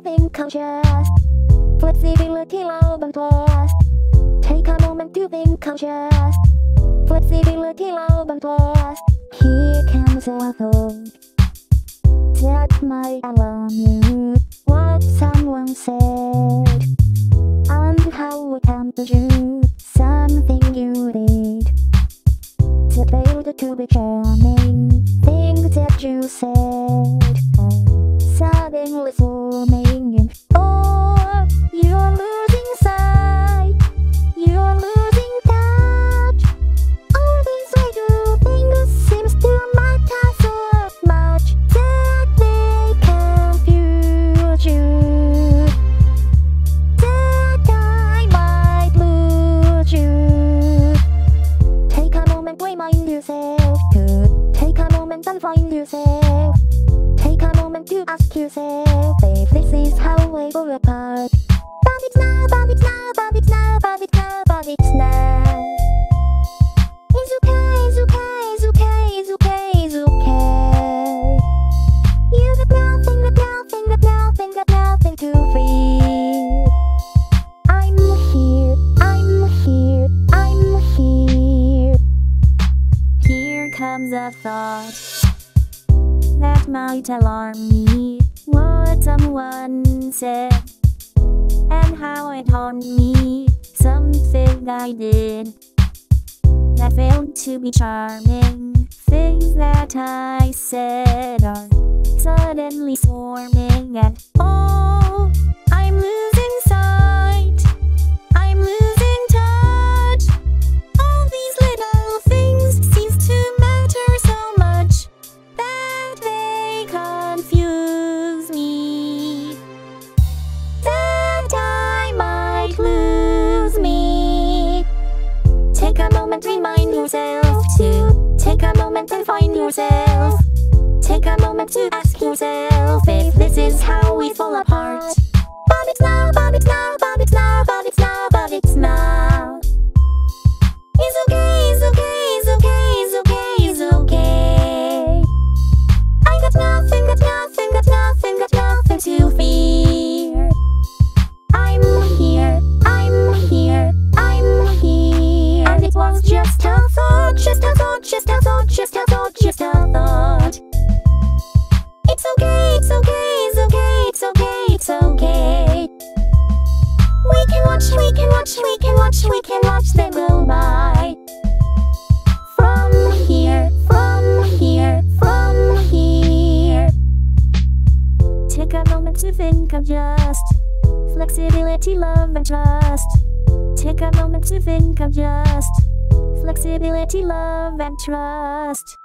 being conscious. Flexibility limitless. Take a moment to being conscious. Flexibility limitless. Here comes a thought that might alarm you. What someone said and how it happened to you. Something you did that failed to be charming. Things that you said suddenly forming in. Oh, you're losing sight, you're losing touch. All these little things seems to matter so much that they confuse you, that I might lose you. Take a moment, remind yourself to take a moment and find yourself. Take a moment to ask yourself if this is how we fall apart. But it's now, but it's now, but it's now, but it's now, but it's now. It's okay, it's okay, it's okay, it's okay, it's okay. You got nothing, got nothing, got nothing, got nothing to fear. I'm here, I'm here, I'm here. Here comes a thought that might alarm me. What someone said and how it harmed me. Something I did that failed to be charming. Things that I said are suddenly swarming. And oh, I'm losing sight, I'm losing touch. All these little things seem to matter so much that they confuse me, that I might lose me. Take a moment, remind yourself to take a moment and find yourself. Take a moment to ask yourself if this is how we fall apart. But it's now, but it's now, but it's now, but it's now, but it's now. It's okay, it's okay, it's okay, it's okay, it's okay. I got nothing, got nothing, got nothing, got nothing to fear. I'm here, I'm here, I'm here. And it was just a thought, just a thought, just a thought, just a thought, just a thought. It's okay, it's okay, it's okay, it's okay, it's okay. We can watch, we can watch, we can watch, we can watch them go by. From here, from here, from here. Take a moment to think of just flexibility, love and trust. Take a moment to think of just flexibility, love and trust.